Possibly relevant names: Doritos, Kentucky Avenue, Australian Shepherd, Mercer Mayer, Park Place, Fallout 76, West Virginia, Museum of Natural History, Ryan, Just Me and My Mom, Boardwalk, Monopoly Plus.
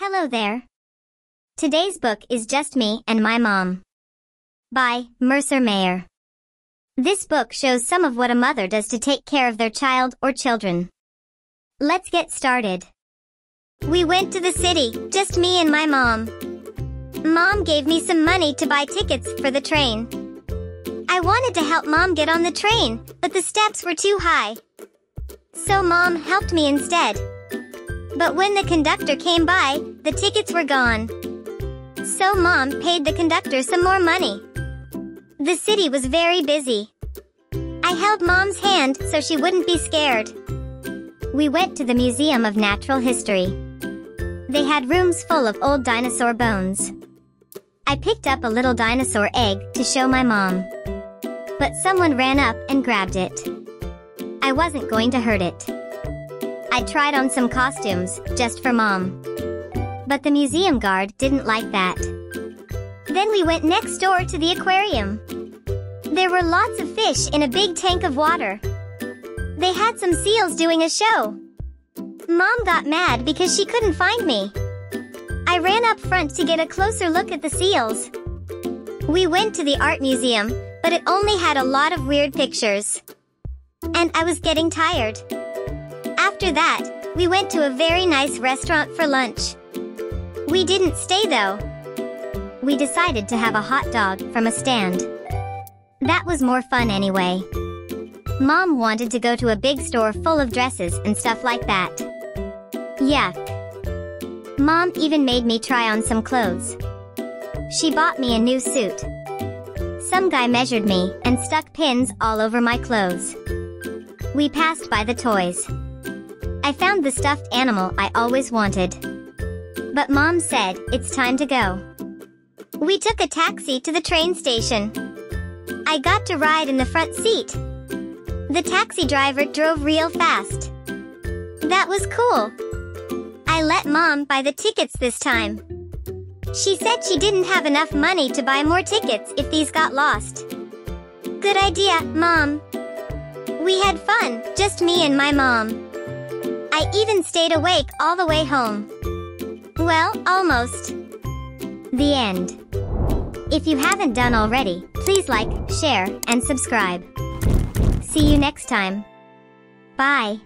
Hello there. Today's book is Just Me and My Mom by Mercer Mayer. This book shows some of what a mother does to take care of their child or children. Let's get started. We went to the city, just me and my mom. Mom gave me some money to buy tickets for the train. I wanted to help Mom get on the train, but the steps were too high. So Mom helped me instead. But when the conductor came by, the tickets were gone. So Mom paid the conductor some more money. The city was very busy. I held Mom's hand so she wouldn't be scared. We went to the Museum of Natural History. They had rooms full of old dinosaur bones. I picked up a little dinosaur egg to show my mom. But someone ran up and grabbed it. I wasn't going to hurt it. I tried on some costumes, just for Mom. But the museum guard didn't like that. Then we went next door to the aquarium. There were lots of fish in a big tank of water. They had some seals doing a show. Mom got mad because she couldn't find me. I ran up front to get a closer look at the seals. We went to the art museum, but it only had a lot of weird pictures. And I was getting tired. After that, we went to a very nice restaurant for lunch. We didn't stay though. We decided to have a hot dog from a stand. That was more fun anyway. Mom wanted to go to a big store full of dresses and stuff like that. Yuck. Mom even made me try on some clothes. She bought me a new suit. Some guy measured me and stuck pins all over my clothes. We passed by the toys. I found the stuffed animal I always wanted. But Mom said, it's time to go. We took a taxi to the train station. I got to ride in the front seat. The taxi driver drove real fast. That was cool. I let Mom buy the tickets this time. She said she didn't have enough money to buy more tickets if these got lost. Good idea, Mom. We had fun, just me and my mom. I even stayed awake all the way home. Well, almost. The end. If you haven't done already, please like, share, and subscribe. See you next time. Bye.